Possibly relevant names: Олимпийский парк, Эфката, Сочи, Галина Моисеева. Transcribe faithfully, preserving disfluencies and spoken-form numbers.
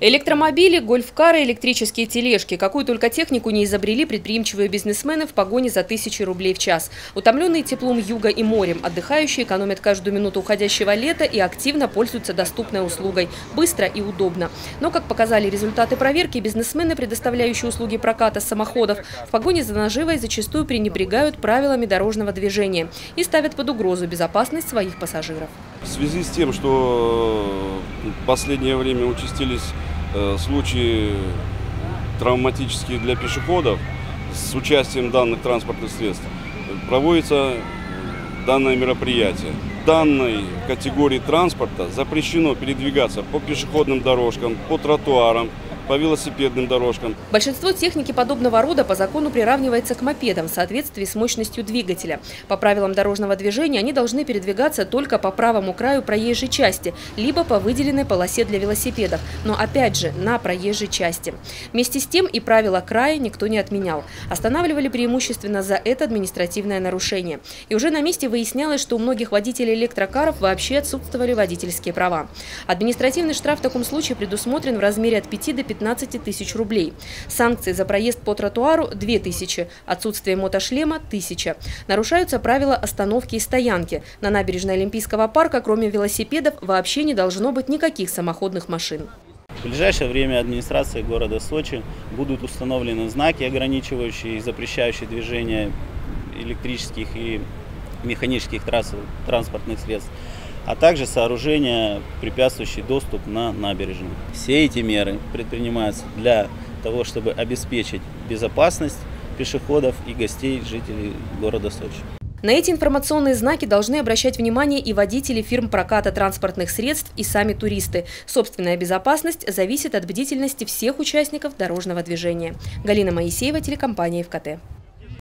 Электромобили, гольф-кары, электрические тележки. Какую только технику не изобрели предприимчивые бизнесмены в погоне за тысячи рублей в час. Утомленные теплом юга и морем, отдыхающие экономят каждую минуту уходящего лета и активно пользуются доступной услугой. Быстро и удобно. Но, как показали результаты проверки, бизнесмены, предоставляющие услуги проката самоходов, в погоне за наживой зачастую пренебрегают правилами дорожного движения и ставят под угрозу безопасность своих пассажиров. В связи с тем, что в последнее время участились случаи травматические для пешеходов с участием данных транспортных средств, проводится данное мероприятие. Данной категории транспорта запрещено передвигаться по пешеходным дорожкам, по тротуарам, по велосипедным дорожкам. Большинство техники подобного рода по закону приравнивается к мопедам в соответствии с мощностью двигателя. По правилам дорожного движения они должны передвигаться только по правому краю проезжей части, либо по выделенной полосе для велосипедов, но опять же на проезжей части. Вместе с тем и правила края никто не отменял. Останавливали преимущественно за это административное нарушение. И уже на месте выяснялось, что у многих водителей электрокаров вообще отсутствовали водительские права. Административный штраф в таком случае предусмотрен в размере от пяти до пятнадцати тысяч рублей. Санкции за проезд по тротуару – две тысячи, отсутствие мотошлема – тысяча. Нарушаются правила остановки и стоянки. На набережной Олимпийского парка, кроме велосипедов, вообще не должно быть никаких самоходных машин. В ближайшее время администрацией города Сочи будут установлены знаки, ограничивающие и запрещающие движение электрических и механических транспортных средств, а также сооружения, препятствующие доступ на набережную. Все эти меры предпринимаются для того, чтобы обеспечить безопасность пешеходов и гостей, жителей города Сочи. На эти информационные знаки должны обращать внимание и водители фирм проката транспортных средств, и сами туристы. Собственная безопасность зависит от бдительности всех участников дорожного движения. Галина Моисеева, телекомпания «Эфката».